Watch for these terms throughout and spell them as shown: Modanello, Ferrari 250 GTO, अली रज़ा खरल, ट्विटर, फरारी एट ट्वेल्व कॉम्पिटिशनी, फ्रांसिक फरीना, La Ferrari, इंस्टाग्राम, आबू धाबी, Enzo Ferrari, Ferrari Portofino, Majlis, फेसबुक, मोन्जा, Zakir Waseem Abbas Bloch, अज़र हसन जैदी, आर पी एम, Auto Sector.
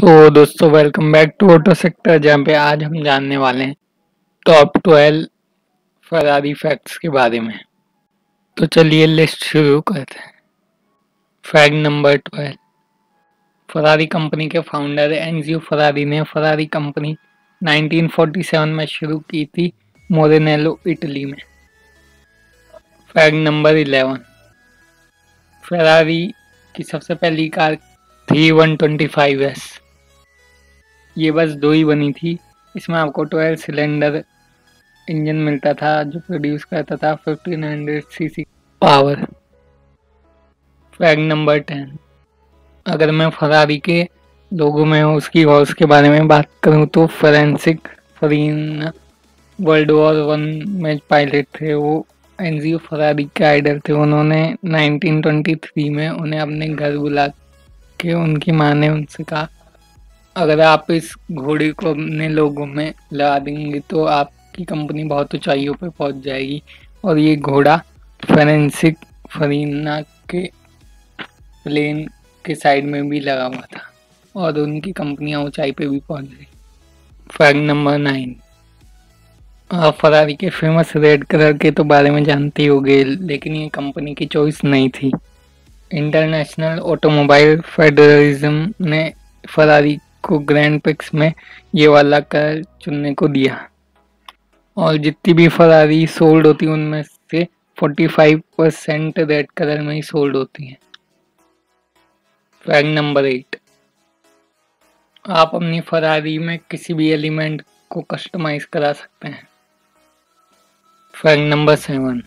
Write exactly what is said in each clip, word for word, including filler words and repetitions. तो दोस्तों welcome back to auto sector, जहाँ पे आज हम जानने वाले हैं टॉप ट्वेल्व फरारी फैक्ट्स के बारे में। तो चलिए लिस्ट शुरू करते हैं। Fact number twelve, Ferrari company के फाउंडर एंजियो फरारी ने Ferrari company nineteen forty seven में शुरू की थी मोडेनेलो, इटली में। फैक्ट नंबर इलेवन, फरारी की सबसे पहली कार थी वन ट्वेंटी फाइव एस। ये बस दो ही बनी थी, इसमें आपको ट्वेल्व सिलेंडर इंजन मिलता था जो प्रोड्यूस करता था fifteen hundred CC power. Fact number ten, अगर मैं फरारी के लोगों में उसकी हॉर्स के बारे में बात करूं तो फ्रांसिक फरीन वर्ल्ड वॉर वन में पायलट थे, वो एंजियो फरारी के आइडल थे। उन्होंने नाइनटीन ट्वेंटी थ्री में उन्हें अपने घर बुला के उनकी माँ ने उनसे कहा, अगर आप इस घोड़े को अपने लोगों में लगा देंगे तो आपकी कंपनी बहुत ऊंचाइयों पर पहुंच जाएगी। और ये घोड़ा फ्रांसिक फरीना के प्लेन के साइड में भी लगा हुआ था और उनकी कंपनियां ऊंचाई पे भी पहुंच गई। फैक्ट नंबर नाइन, आप फरारी के फेमस रेड कलर के तो बारे में जानते होंगे, लेकिन ये कंपनी की चॉइस नहीं थी। इंटरनेशनल ऑटोमोबाइल फेडरलिज्म ने फरारी को ग्रैंड पिक्स में ये वाला कलर चुनने को दिया और जितनी भी फरारी सोल्ड होती उनमें से पैंतालीस परसेंट रेड कलर में ही सोल्ड होती हैं। फैक्ट नंबर एट, आप अपनी फरारी में किसी भी एलिमेंट को कस्टमाइज करा सकते हैं। फैक्ट नंबर सेवन,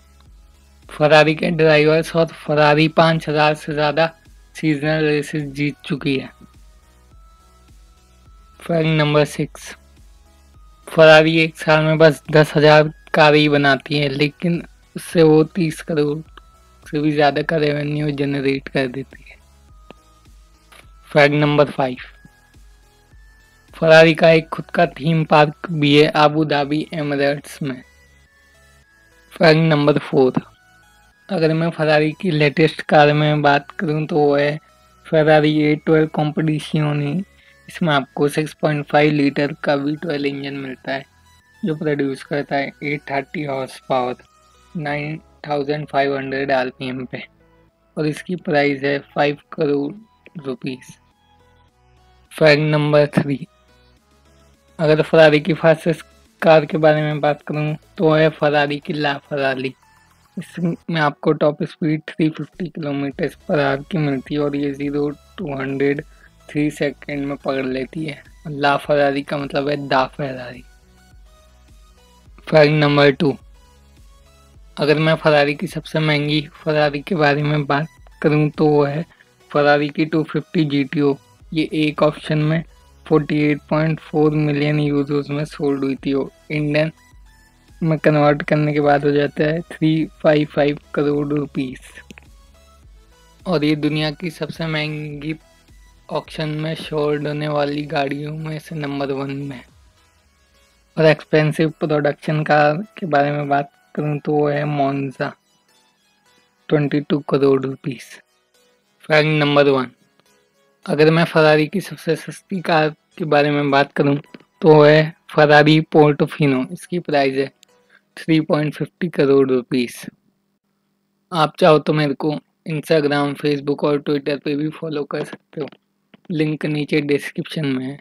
फरारी के ड्राइवर्स और फरारी पाँच हज़ार से ज़्यादा सीजनल रेसेस जीत चुकी है। फैक्ट नंबर सिक्स, फरारी एक साल में बस दस हज़ार कारें ही बनाती है, लेकिन उससे वो तीस करोड़ से भी ज़्यादा का रेवेन्यू जनरेट कर देती है। फैक्ट नंबर फाइव, फरारी का एक खुद का थीम पार्क भी है आबू धाबी एमिरेट्स में। फैक्ट नंबर फोर, अगर मैं फरारी की लेटेस्ट कार में बात करूं तो वो है फरारी एट ट्वेल्व कॉम्पिटिशनी। इसमें आपको सिक्स पॉइंट फाइव लीटर का वी ट्वेल्व इंजन मिलता है जो प्रोड्यूस करता है eight thirty horse power nine thousand five hundred आर पी एम पे, और इसकी प्राइस है पाँच crore rupees. Fact number three, अगर फरारी की फास्टेस्ट कार के बारे में बात करूं तो है फरारी की ला फरारी। इसमें आपको top speed three fifty kilometre per hour की मिलती है और ये zero to hundred three second में पकड़ लेती है। ला फरारी का मतलब है दा फरारी। फैक्ट नंबर टू, अगर मैं फरारी की सबसे महंगी फरारी के बारे में बात करूं तो वो है फरारी की two fifty G T O. ये एक ऑप्शन में अड़तालीस पॉइंट चार मिलियन यूजर्स में सोल्ड हुई थी और इंडियन में कन्वर्ट करने के बाद हो जाता है तीन सौ पचपन करोड़ रुपीस, और ये दुनिया की सबसे महंगी ऑक्शन में सोल्ड होने वाली गाड़ियों में से नंबर वन में। और एक्सपेंसिव प्रोडक्शन कार के बारे में बात करूँ तो वो है मोन्जा, बाईस crore rupees. Fact number one, अगर मैं फरारी की सबसे सस्ती कार के बारे में बात करूँ तो वो है फरारी पोर्टोफिनो। इसकी प्राइस है तीन पॉइंट पचास करोड़ रुपीस। आप चाहो तो मेरे को इंस्टाग्राम, फेसबुक और ट्विटर पे भी फॉलो कर सकते हो, लिंक नीचे डिस्क्रिप्शन में है।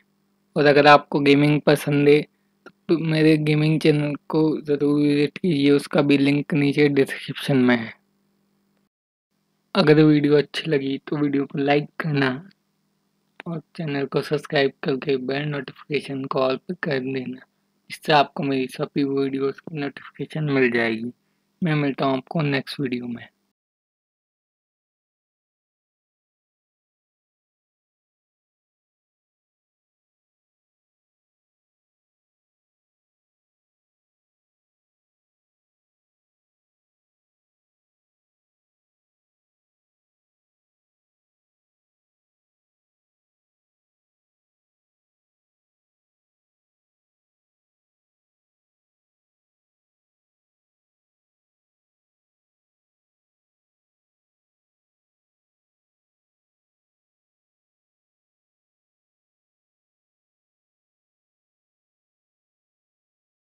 और अगर आपको गेमिंग पसंद है तो मेरे गेमिंग चैनल को ज़रूर विजिट कीजिए, उसका भी लिंक नीचे डिस्क्रिप्शन में है। अगर वीडियो अच्छी लगी तो वीडियो को लाइक करना और चैनल को सब्सक्राइब करके बेल नोटिफिकेशन को ऑल पर कर देना, इससे आपको मेरी सभी वीडियोस की नोटिफिकेशन मिल जाएगी। मैं मिलता हूँ आपको नेक्स्ट वीडियो में।